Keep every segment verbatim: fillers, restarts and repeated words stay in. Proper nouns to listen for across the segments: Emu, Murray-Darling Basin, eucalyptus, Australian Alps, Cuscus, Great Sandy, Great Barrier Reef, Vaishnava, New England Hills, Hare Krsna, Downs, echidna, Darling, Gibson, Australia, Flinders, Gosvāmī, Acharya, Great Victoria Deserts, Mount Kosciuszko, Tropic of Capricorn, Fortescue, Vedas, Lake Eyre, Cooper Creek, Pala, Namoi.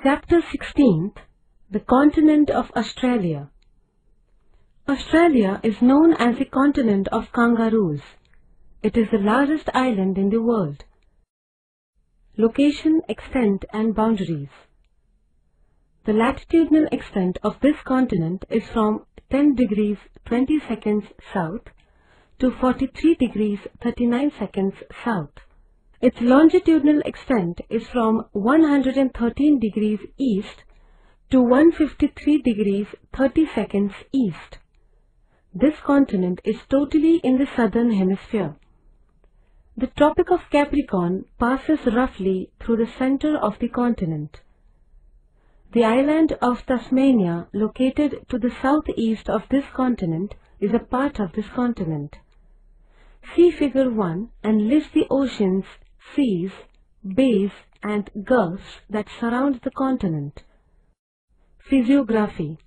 Chapter sixteen The Continent of Australia. Australia is known as the continent of kangaroos. It is the largest island in the world. Location, extent and boundaries. The latitudinal extent of this continent is from ten degrees twenty seconds south to forty-three degrees thirty-nine seconds south. Its longitudinal extent is from one hundred thirteen degrees east to one hundred fifty-three degrees thirty seconds east. This continent is totally in the southern hemisphere. The Tropic of Capricorn passes roughly through the center of the continent. The island of Tasmania, located to the southeast of this continent, is a part of this continent. See Figure one and list the oceans, seas, bays and gulfs that surround the continent. Physiography.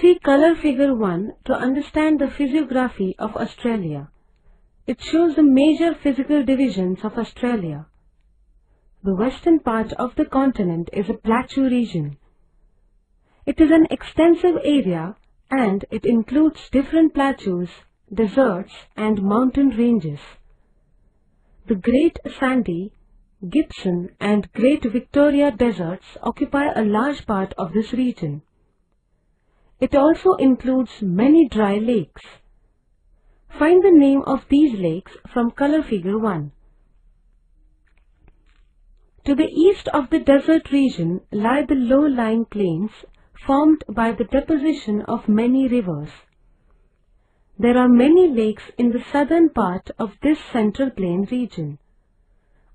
See Color Figure one to understand the physiography of Australia. It shows the major physical divisions of Australia. The western part of the continent is a plateau region. It is an extensive area and it includes different plateaus, deserts and mountain ranges. The Great Sandy, Gibson and Great Victoria Deserts occupy a large part of this region. It also includes many dry lakes. Find the name of these lakes from Color Figure one. To the east of the desert region lie the low-lying plains formed by the deposition of many rivers. There are many lakes in the southern part of this central plain region.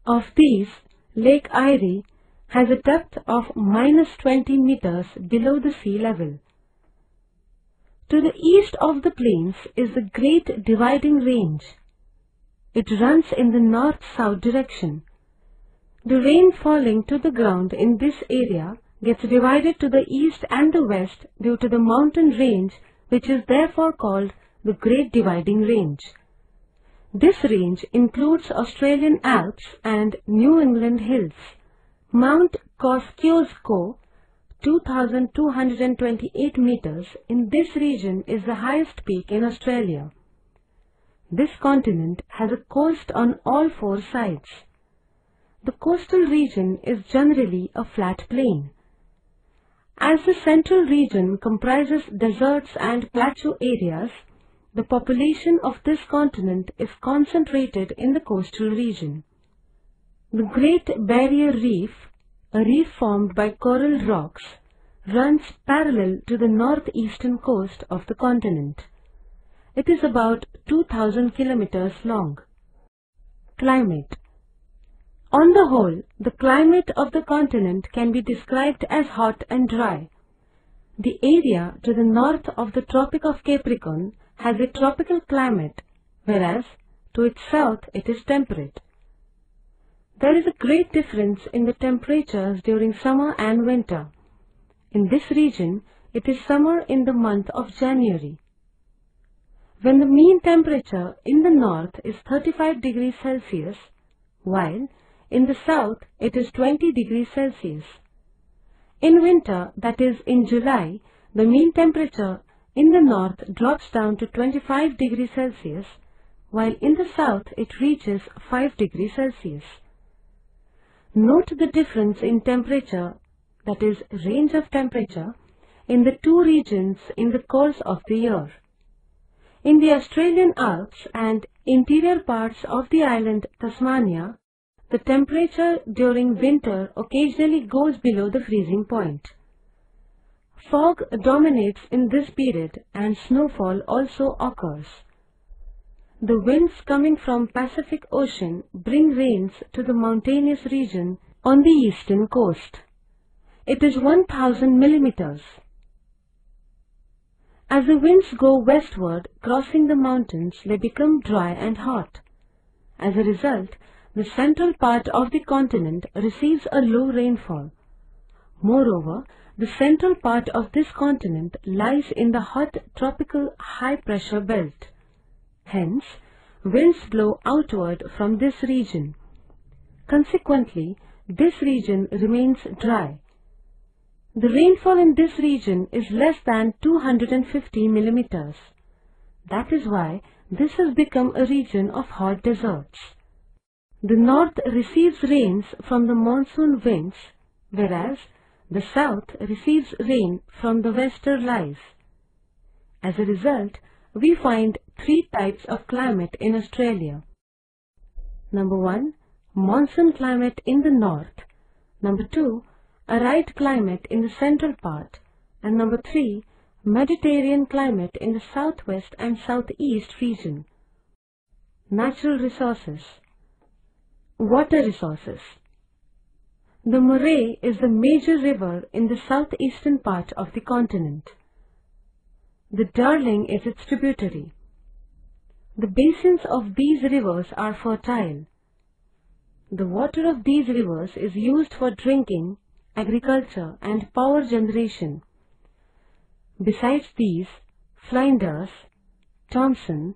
Of these, Lake Eyre has a depth of minus twenty meters below the sea level. To the east of the plains is the Great Dividing Range. It runs in the north-south direction. The rain falling to the ground in this area gets divided to the east and the west due to the mountain range, which is therefore called the Great Dividing Range. This range includes Australian Alps and New England Hills. Mount Kosciuszko, two thousand two hundred twenty-eight meters, in this region is the highest peak in Australia. This continent has a coast on all four sides. The coastal region is generally a flat plain. As the central region comprises deserts and plateau areas, the population of this continent is concentrated in the coastal region. The Great Barrier Reef, a reef formed by coral rocks, runs parallel to the northeastern coast of the continent. It is about two thousand kilometers long. Climate. On the whole, the climate of the continent can be described as hot and dry. The area to the north of the Tropic of Capricorn has a tropical climate, whereas to its south it is temperate. There is a great difference in the temperatures during summer and winter. In this region, it is summer in the month of January. When the mean temperature in the north is thirty-five degrees Celsius, while in the south it is twenty degrees Celsius. In winter, that is in July, the mean temperature in the north drops down to twenty-five degrees Celsius, while in the south it reaches five degrees Celsius. Note the difference in temperature, that is range of temperature, in the two regions in the course of the year. In the Australian Alps and interior parts of the island Tasmania, the temperature during winter occasionally goes below the freezing point. Fog dominates in this period and snowfall also occurs. The winds coming from the Pacific Ocean bring rains to the mountainous region on the eastern coast. It is one thousand millimeters. As the winds go westward, crossing the mountains, they become dry and hot. As a result, the central part of the continent receives a low rainfall. Moreover, the central part of this continent lies in the hot tropical high-pressure belt. Hence, winds blow outward from this region. Consequently, this region remains dry. The rainfall in this region is less than two hundred fifty millimeters. That is why this has become a region of hot deserts. The north receives rains from the monsoon winds, whereas the south receives rain from the western lies. As a result, we find three types of climate in Australia. Number one, monsoon climate in the north. Number two, arid climate in the central part. And number three, Mediterranean climate in the southwest and southeast region. Natural resources. Water resources. The Murray is the major river in the southeastern part of the continent. The Darling is its tributary. The basins of these rivers are fertile. The water of these rivers is used for drinking, agriculture and power generation. Besides these, Flinders, Thompson,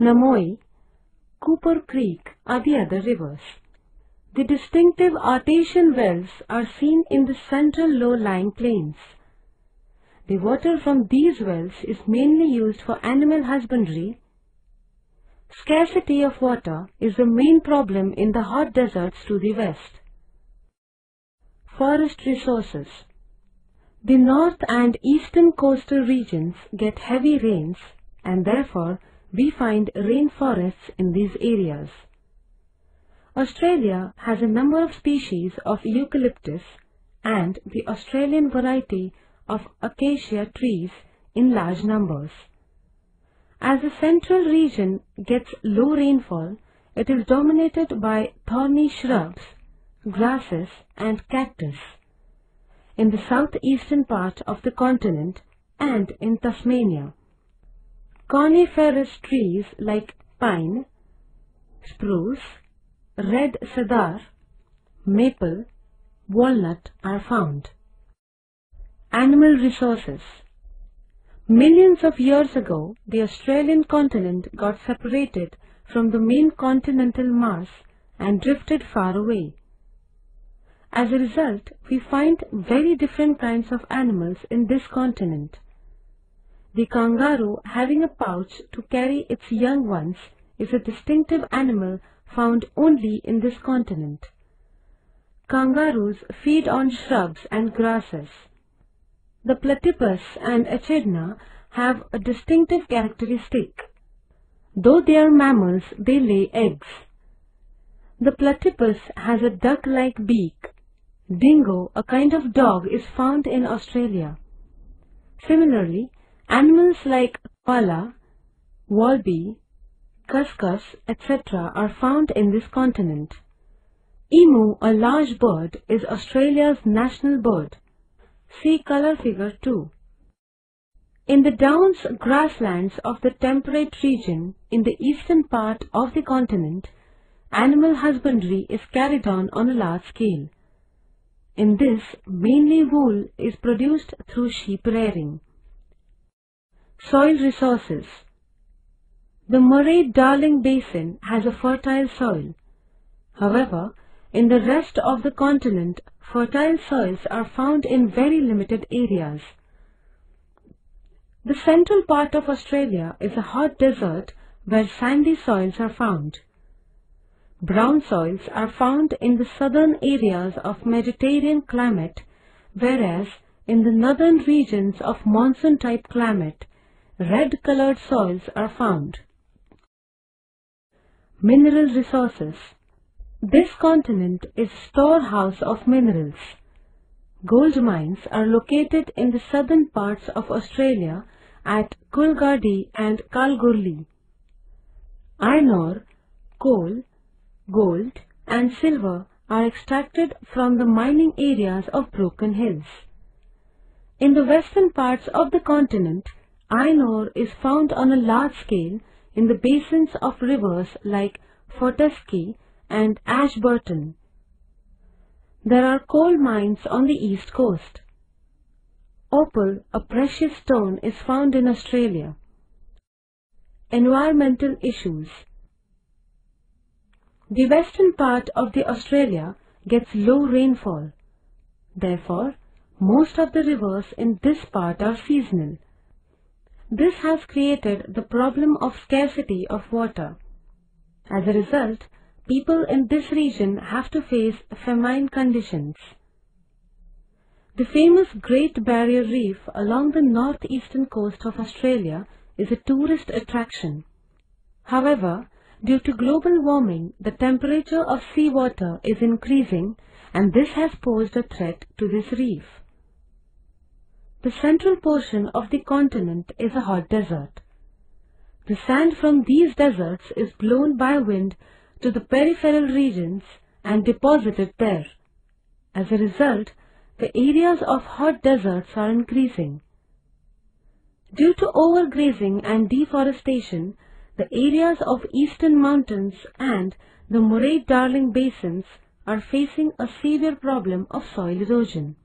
Namoi, Cooper Creek are the other rivers. The distinctive artesian wells are seen in the central low-lying plains. The water from these wells is mainly used for animal husbandry. Scarcity of water is the main problem in the hot deserts to the west. Forest resources. The north and eastern coastal regions get heavy rains, and therefore we find rainforests in these areas. Australia has a number of species of eucalyptus and the Australian variety of acacia trees in large numbers. As the central region gets low rainfall, it is dominated by thorny shrubs, grasses and cactus. In the southeastern part of the continent and in Tasmania, coniferous trees like pine, spruce, red cedar, maple, walnut are found. Animal resources. Millions of years ago, the Australian continent got separated from the main continental mass and drifted far away. As a result, we find very different kinds of animals in this continent. The kangaroo, having a pouch to carry its young ones, is a distinctive animal found only in this continent. Kangaroos feed on shrubs and grasses. The platypus and echidna have a distinctive characteristic. Though they are mammals, they lay eggs. The platypus has a duck-like beak. Dingo, a kind of dog, is found in Australia. Similarly, animals like Pala, walbee, Cuscus, et cetera are found in this continent. Emu, a large bird, is Australia's national bird. See color figure two. In the Downs grasslands of the temperate region in the eastern part of the continent, animal husbandry is carried on on a large scale. In this, mainly wool is produced through sheep rearing. Soil resources. The Murray-Darling Basin has a fertile soil. However, in the rest of the continent, fertile soils are found in very limited areas. The central part of Australia is a hot desert where sandy soils are found. Brown soils are found in the southern areas of Mediterranean climate, whereas in the northern regions of monsoon-type climate, red-colored soils are found. Mineral resources. This continent is a storehouse of minerals. Gold mines are located in the southern parts of Australia at Koolgardie and Kalgoorlie. Iron ore, coal, gold and silver are extracted from the mining areas of Broken Hills. In the western parts of the continent, iron ore is found on a large scale in the basins of rivers like Fortescue and Ashburton. There are coal mines on the east coast. Opal, a precious stone, is found in Australia. Environmental issues. The western part of the Australia gets low rainfall. Therefore, most of the rivers in this part are seasonal. This has created the problem of scarcity of water. As a result, people in this region have to face famine conditions. The famous Great Barrier Reef along the northeastern coast of Australia is a tourist attraction. However, due to global warming, the temperature of seawater is increasing, and this has posed a threat to this reef. The central portion of the continent is a hot desert. The sand from these deserts is blown by wind to the peripheral regions and deposited there. As a result, the areas of hot deserts are increasing. Due to overgrazing and deforestation, the areas of eastern mountains and the Murray-Darling Basins are facing a severe problem of soil erosion.